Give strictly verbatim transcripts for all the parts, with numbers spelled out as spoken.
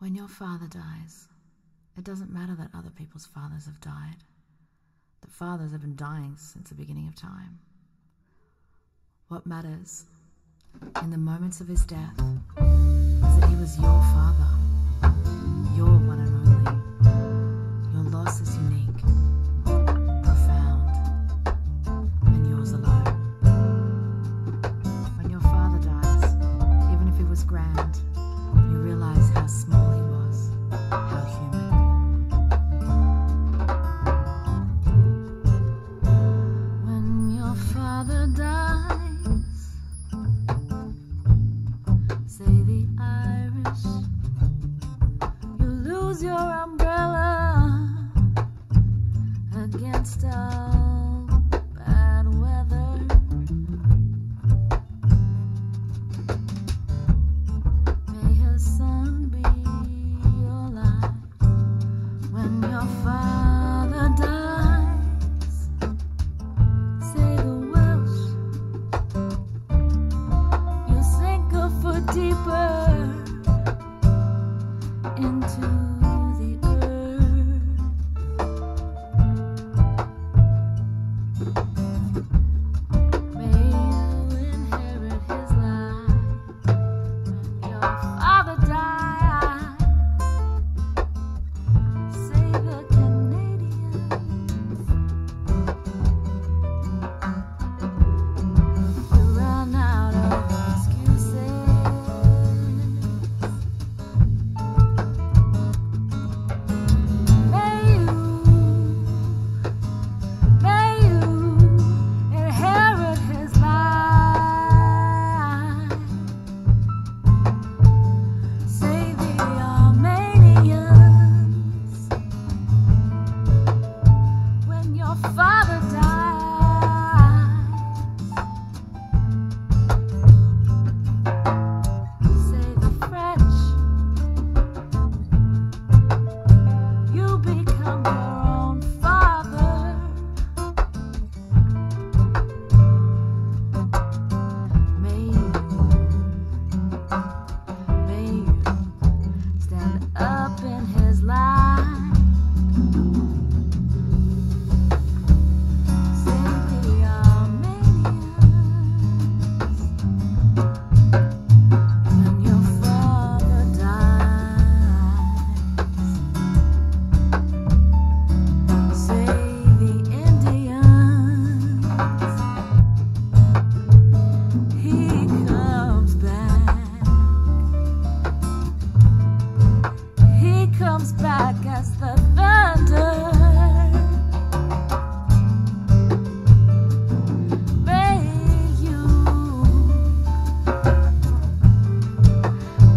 When your father dies, it doesn't matter that other people's fathers have died, that fathers have been dying since the beginning of time. What matters in the moments of his death is that he was your father, your one and only. Your loss is unique, profound, and yours alone. When your father dies, even if he was grand, you realize how small he was, how human. When your father dies, say the Irish, you lose your umbrella against all bad weather. May his son be your light. When your father dies, say the Welsh, you sink a foot deeper into the earth. May you inherit his life. When your father dies, say the Canadians, you run out of excuses. May you, may you inherit his life. Say the Armenians, when your father dies, say the French. You become your own father. May you, may you stand up in his light. Say the Armenians, when your father dies. Say the Indians, he comes back. He comes back as the thunder. May you,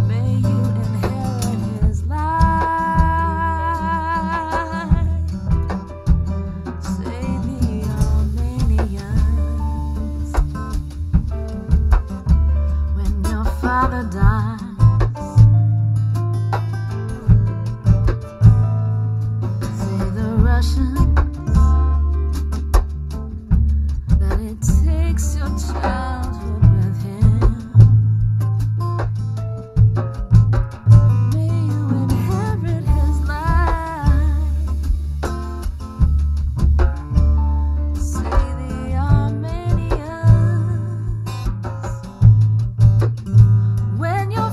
may you inherit his life. Say the Armenians, when your father dies, say the Russians, that it takes your childhood with him. May you inherit his life. Say the Armenians, when your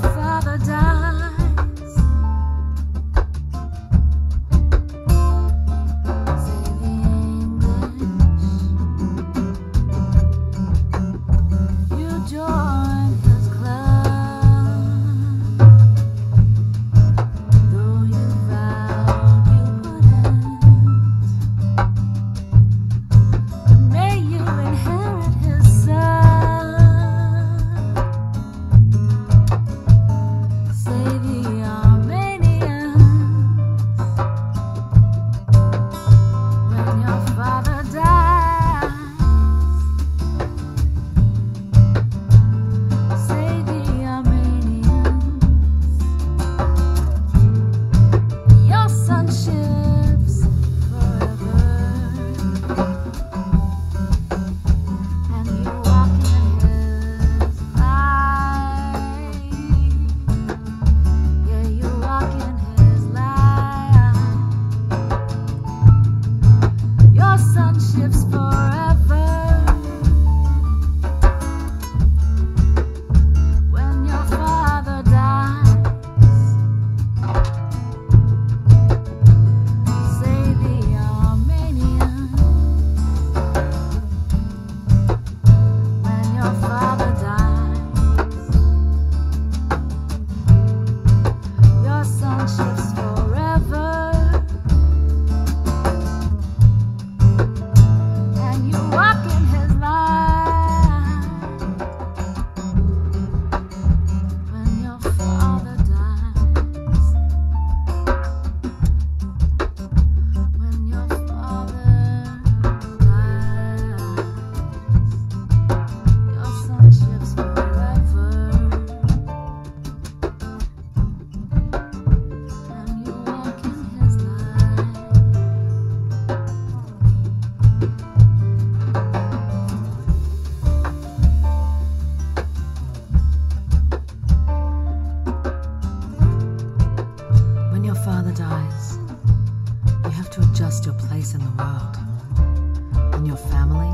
place in the world, in your family,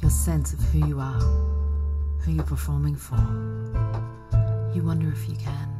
your sense of who you are, who you're performing for. You wonder if you can.